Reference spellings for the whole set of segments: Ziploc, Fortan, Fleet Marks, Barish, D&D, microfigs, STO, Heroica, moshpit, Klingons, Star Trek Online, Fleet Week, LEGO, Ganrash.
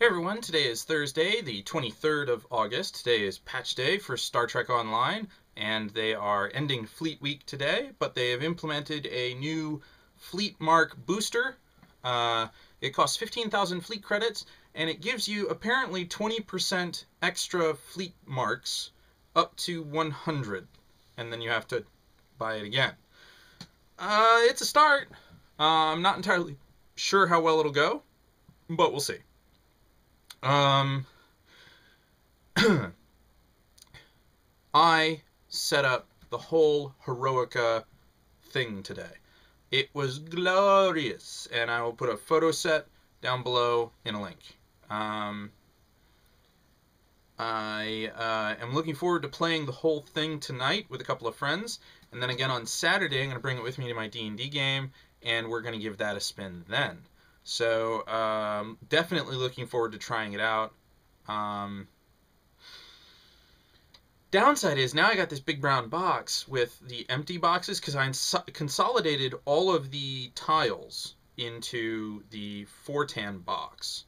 Hey everyone, today is Thursday, the 23rd of August. Today is patch day for Star Trek Online, and they are ending Fleet Week today, but they have implemented a new Fleet Mark booster. It costs 15,000 fleet credits, and it gives you apparently 20% extra Fleet Marks up to 100, and then you have to buy it again. It's a start. I'm not entirely sure how well it'll go, but we'll see. I set up the whole Heroica thing today. It was glorious, and I will put a photo set down below in a link. I am looking forward to playing the whole thing tonight with a couple of friends, and then again on Saturday I'm going to bring it with me to my D&D game, and we're going to give that a spin then. So, definitely looking forward to trying it out. Downside is, now I got this big brown box with the empty boxes, because I consolidated all of the tiles into the Fortan box.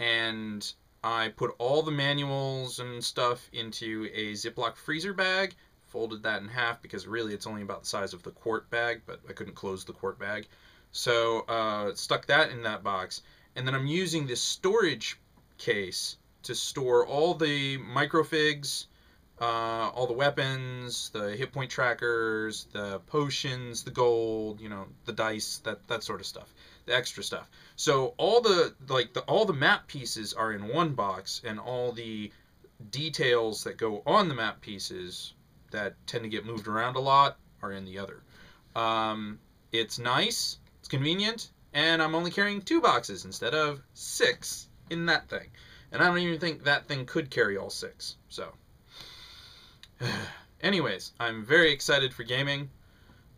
And I put all the manuals and stuff into a Ziploc freezer bag, folded that in half, because really it's only about the size of the quart bag, but I couldn't close the quart bag. So stuck that in that box, and then I'm using this storage case to store all the microfigs, all the weapons, the hit point trackers, the potions, the gold, you know, the dice, that sort of stuff, the extra stuff. So all the all the map pieces are in one box, and all the details that go on the map pieces that tend to get moved around a lot are in the other. It's nice. It's convenient, and I'm only carrying 2 boxes instead of 6 in that thing. And I don't even think that thing could carry all 6, so. Anyways, I'm very excited for gaming.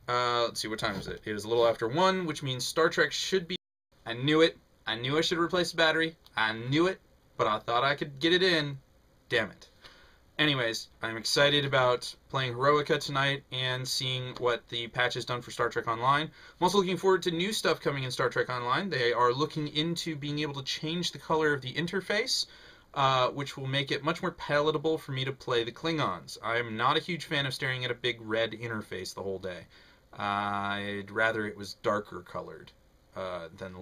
Let's see, what time is it? It is a little after 1, which means Star Trek should be... I knew it. I knew I should replace the battery. I knew it, but I thought I could get it in. Damn it. Anyways, I'm excited about playing Heroica tonight and seeing what the patch has done for Star Trek Online. I'm also looking forward to new stuff coming in Star Trek Online. They are looking into being able to change the color of the interface, which will make it much more palatable for me to play the Klingons. I'm not a huge fan of staring at a big red interface the whole day. I'd rather it was darker colored than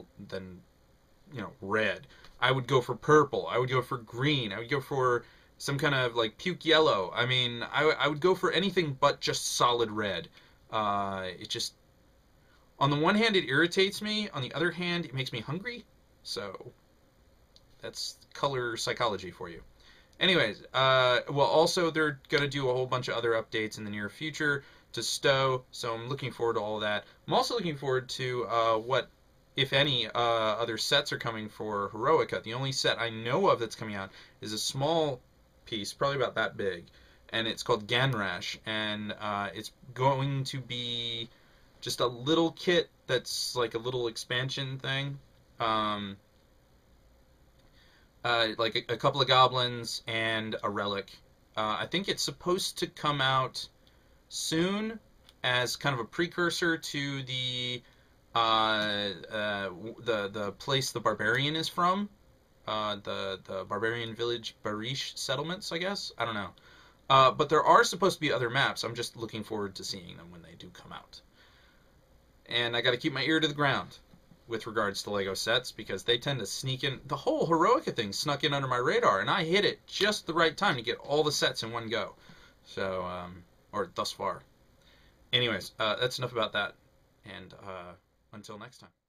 you know, red. I would go for purple. I would go for green. I would go for... some kind of, like, puke yellow. I mean, I would go for anything but just solid red. It just... on the one hand, it irritates me. On the other hand, it makes me hungry. So, that's color psychology for you. Anyways, well, also, they're going to do a whole bunch of other updates in the near future to Stow. So, I'm looking forward to all that. I'm also looking forward to what... if any, other sets are coming for Heroica. The only set I know of that's coming out is a small... piece, probably about that big, and it's called Ganrash, and it's going to be just a little kit that's like a little expansion thing, like a couple of goblins and a relic. I think it's supposed to come out soon as kind of a precursor to the place the barbarian is from. The barbarian village Barish settlements, I guess? I don't know. But there are supposed to be other maps. I'm just looking forward to seeing them when they do come out. And I gotta keep my ear to the ground with regards to LEGO sets, because they tend to sneak in. The whole Heroica thing snuck in under my radar, and I hit it just the right time to get all the sets in one go. So, or thus far. Anyways, that's enough about that, and until next time.